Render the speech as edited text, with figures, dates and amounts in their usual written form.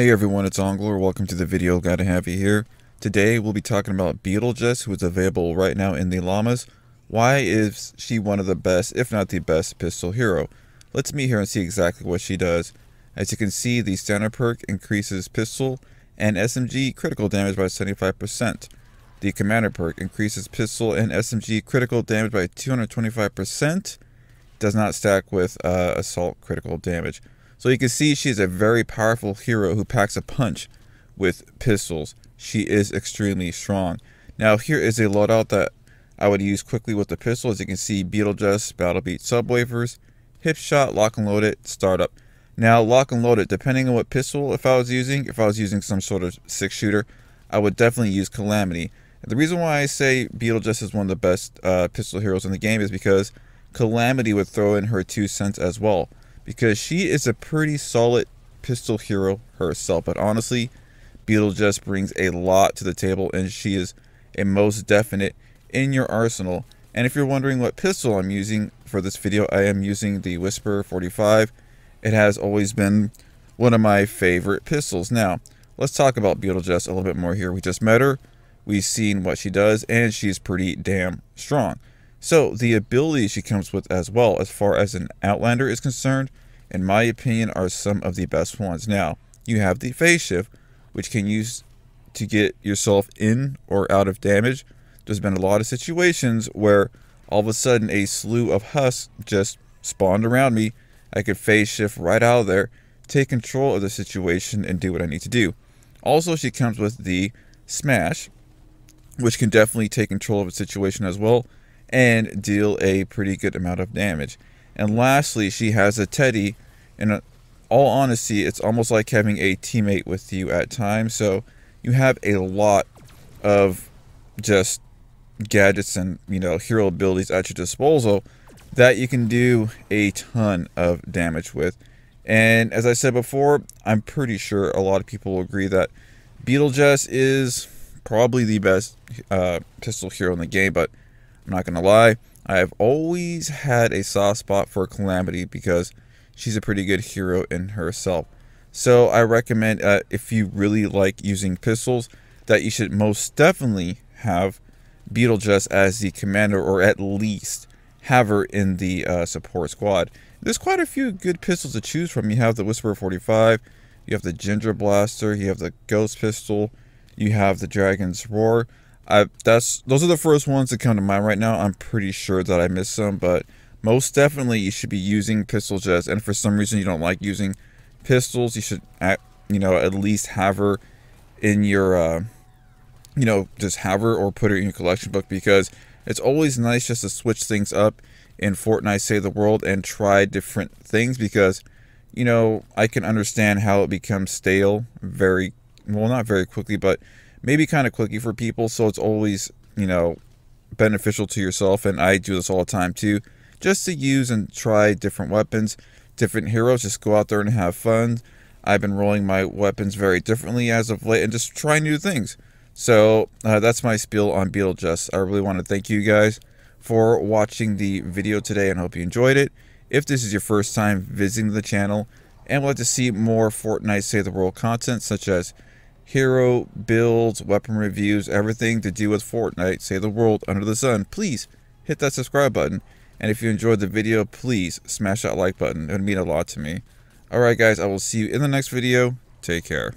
Hey everyone, it's Ongler. Welcome to the video. Glad to have you here. Today we'll be talking about Beetlejess, who is available right now in the llamas. Why is she one of the best, if not the best, pistol hero? Let's meet here and see exactly what she does. As you can see, the standard perk increases pistol and SMG critical damage by 75%. The commander perk increases pistol and SMG critical damage by 225%. Does not stack with assault critical damage. So you can see she's a very powerful hero who packs a punch with pistols. She is extremely strong. Now here is a loadout that I would use quickly with the pistol. As you can see, Beetlejess, Battle Beat, Subwafers, Hip Shot, Lock and Load It, Startup. Now lock and load it, depending on what pistol, if I was using some sort of six shooter, I would definitely use Calamity. And the reason why I say Beetlejess is one of the best pistol heroes in the game is because Calamity would throw in her 2 cents as well, because she is a pretty solid pistol hero herself. But honestly, Beetlejess brings a lot to the table, and she is a most definite in your arsenal. And if you're wondering what pistol I'm using for this video, I am using the Whisper 45. It has always been one of my favorite pistols. Now, let's talk about Beetlejess a little bit more here. We just met her, we've seen what she does, and she's pretty damn strong. So the abilities she comes with as well, as far as an Outlander is concerned, in my opinion, are some of the best ones. Now, you have the phase shift, which can use to get yourself in or out of damage. There's been a lot of situations where all of a sudden a slew of husks just spawned around me. I could phase shift right out of there, take control of the situation, and do what I need to do. Also, she comes with the smash, which can definitely take control of a situation as well and deal a pretty good amount of damage. And lastly, she has a teddy, and all honesty, it's almost like having a teammate with you at times. So you have a lot of just gadgets and, you know, hero abilities at your disposal that you can do a ton of damage with. And as I said before, I'm pretty sure a lot of people will agree that Beetlejess is probably the best pistol hero in the game. But I'm not going to lie, I've always had a soft spot for Calamity because she's a pretty good hero in herself. So I recommend, if you really like using pistols, that you should most definitely have Beetlejess as the commander, or at least have her in the support squad. There's quite a few good pistols to choose from. You have the Whisper 45, you have the Ginger Blaster, you have the Ghost Pistol, you have the Dragon's Roar. Those are the first ones that come to mind right now. I'm pretty sure that I missed some, but most definitely you should be using Beetlejess. And if for some reason you don't like using pistols, you should, at least have her in your, just have her or put her in your collection book, because it's always nice just to switch things up in Fortnite Save the World and try different things, because, you know, I can understand how it becomes stale very, well, not very quickly, but maybe kind of clicky for people. So it's always, beneficial to yourself. And I do this all the time too, just to use and try different weapons, different heroes, just go out there and have fun. I've been rolling my weapons very differently as of late and just try new things. So that's my spiel on Beetlejess. I really want to thank you guys for watching the video today and hope you enjoyed it. If this is your first time visiting the channel and would like to see more Fortnite Save the World content, such as hero builds, weapon reviews, everything to do with Fortnite Save the World under the sun, please hit that subscribe button. And if you enjoyed the video, please smash that like button. It would mean a lot to me. All right guys, I will see you in the next video. Take care.